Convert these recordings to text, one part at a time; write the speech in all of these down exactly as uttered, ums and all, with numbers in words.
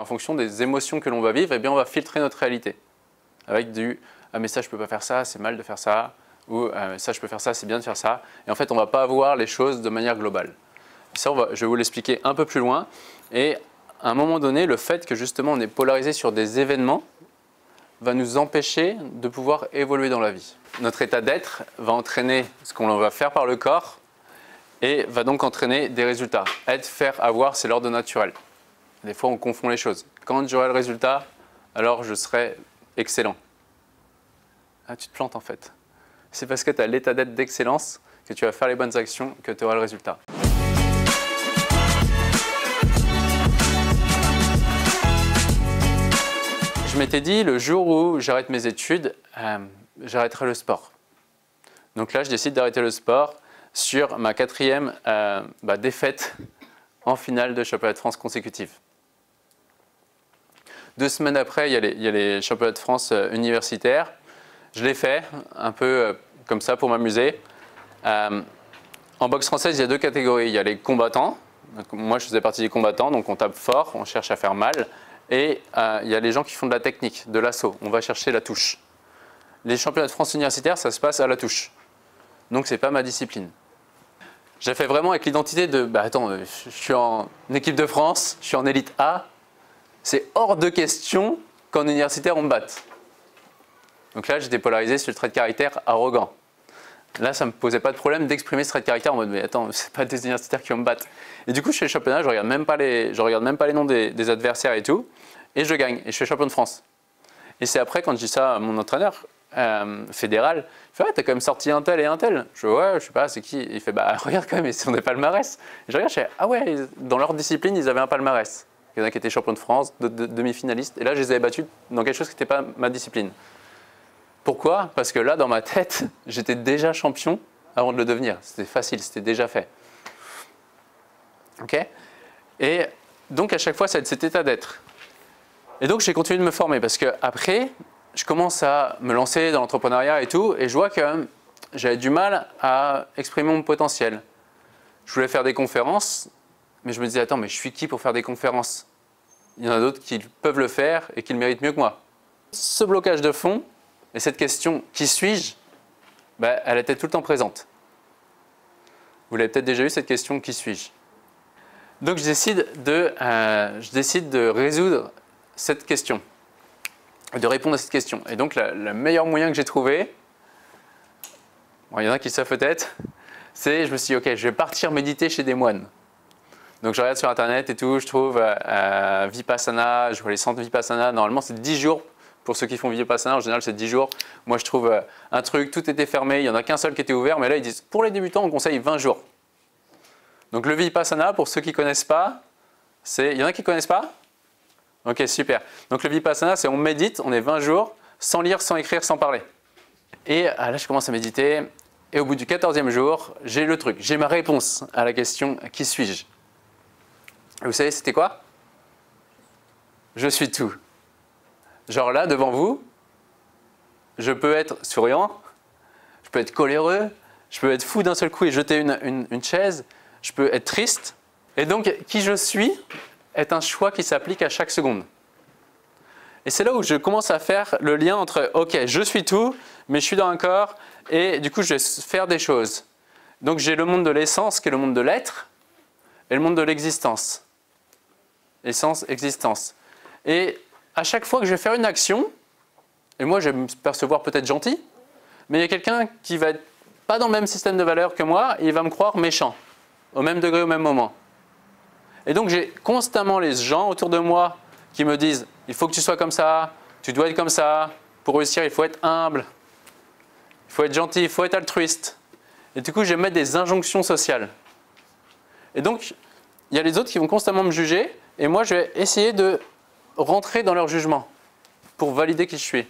En fonction des émotions que l'on va vivre, eh bien, on va filtrer notre réalité. Avec du ah, « mais ça, je ne peux pas faire ça, c'est mal de faire ça » ou « ça, je peux faire ça, c'est bien de faire ça ». Et en fait, on ne va pas voir les choses de manière globale. Ça, on va, je vais vous l'expliquer un peu plus loin. Et à un moment donné, le fait que justement on est polarisé sur des événements va nous empêcher de pouvoir évoluer dans la vie. Notre état d'être va entraîner ce qu'on va faire par le corps et va donc entraîner des résultats. Être, faire, avoir, c'est l'ordre naturel. Des fois, on confond les choses. Quand j'aurai le résultat, alors je serai excellent. Ah, tu te plantes en fait. C'est parce que tu as l'état d'être d'excellence que tu vas faire les bonnes actions que tu auras le résultat. Je m'étais dit, le jour où j'arrête mes études, euh, j'arrêterai le sport. Donc là, je décide d'arrêter le sport sur ma quatrième euh, bah, défaite en finale de championnat de France consécutive. Deux semaines après, il y a les, il y a les championnats de France universitaires. Je l'ai fait, un peu comme ça pour m'amuser. Euh, en boxe française, il y a deux catégories. Il y a les combattants. Donc, moi, je faisais partie des combattants, donc on tape fort, on cherche à faire mal. Et euh, il y a les gens qui font de la technique, de l'assaut. On va chercher la touche. Les championnats de France universitaires, ça se passe à la touche. Donc, ce n'est pas ma discipline. J'ai fait vraiment avec l'identité de bah, « attends, je suis en équipe de France, je suis en élite A. C'est hors de question qu'en universitaire, on me batte. » Donc là, j'étais polarisé sur le trait de caractère arrogant. Là, ça ne me posait pas de problème d'exprimer ce trait de caractère en mode « mais attends, ce n'est pas des universitaires qui vont me battre. » Et du coup, je fais le championnat, je ne regarde même pas les, je regarde même pas les noms des, des adversaires et tout, et je gagne, et je fais champion de France. Et c'est après, quand je dis ça à mon entraîneur euh, fédéral, il fait « ouais, t'as quand même sorti un tel et un tel. » Je dis « ouais, je sais pas, c'est qui ?» Il fait « bah regarde quand même, ils sont des palmarès. » Et je regarde, je fais « ah ouais, dans leur discipline, ils avaient un palmarès. » Il y en a qui étaient champion de France, de, de, de, demi-finalistes, et là, je les avais battus dans quelque chose qui n'était pas ma discipline. Pourquoi? Parce que là, dans ma tête, j'étais déjà champion avant de le devenir. C'était facile, c'était déjà fait. Okay? Et donc, à chaque fois, ça a cet état d'être. Et donc, j'ai continué de me former parce qu'après, je commence à me lancer dans l'entrepreneuriat et tout. Et je vois que j'avais du mal à exprimer mon potentiel. Je voulais faire des conférences, mais je me disais, attends, mais je suis qui pour faire des conférences? Il y en a d'autres qui peuvent le faire et qui le méritent mieux que moi. Ce blocage de fond, et cette question « qui suis-je » ben, elle était tout le temps présente. Vous l'avez peut-être déjà eu cette question « qui suis-je » ? Donc je décide, de, euh, je décide de résoudre cette question, de répondre à cette question. Et donc la, le meilleur moyen que j'ai trouvé, bon, il y en a qui le savent peut-être, c'est je me suis dit « ok, je vais partir méditer chez des moines ». Donc je regarde sur internet et tout, je trouve euh, Vipassana, je vois les centres Vipassana, normalement c'est dix jours. Pour ceux qui font Vipassana, en général, c'est dix jours. Moi, je trouve euh, un truc, tout était fermé, il n'y en a qu'un seul qui était ouvert. Mais là, ils disent, pour les débutants, on conseille vingt jours. Donc, le Vipassana, pour ceux qui ne connaissent pas, c'est... Il y en a qui ne connaissent pas? Ok, super. Donc, le Vipassana, c'est on médite, on est vingt jours, sans lire, sans écrire, sans parler. Et ah, là, je commence à méditer. Et au bout du quatorzième jour, j'ai le truc. J'ai ma réponse à la question, qui suis-je? Vous savez, c'était quoi? Je suis tout. Genre là, devant vous, je peux être souriant, je peux être coléreux, je peux être fou d'un seul coup et jeter une, une, une chaise, je peux être triste. Et donc, qui je suis est un choix qui s'applique à chaque seconde. Et c'est là où je commence à faire le lien entre « ok, je suis tout, mais je suis dans un corps et du coup, je vais faire des choses ». Donc, j'ai le monde de l'essence qui est le monde de l'être et le monde de l'existence. Essence, existence. Et à chaque fois que je vais faire une action, et moi je vais me percevoir peut-être gentil, mais il y a quelqu'un qui va être pas dans le même système de valeurs que moi, et il va me croire méchant, au même degré, au même moment. Et donc j'ai constamment les gens autour de moi qui me disent « il faut que tu sois comme ça, tu dois être comme ça, pour réussir il faut être humble, il faut être gentil, il faut être altruiste ». Et du coup je vais mettre des injonctions sociales. Et donc il y a les autres qui vont constamment me juger, et moi je vais essayer de rentrer dans leur jugement pour valider qui je suis.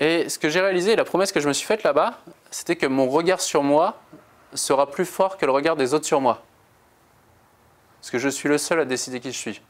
Et ce que j'ai réalisé, la promesse que je me suis faite là-bas, c'était que mon regard sur moi sera plus fort que le regard des autres sur moi. Parce que je suis le seul à décider qui je suis.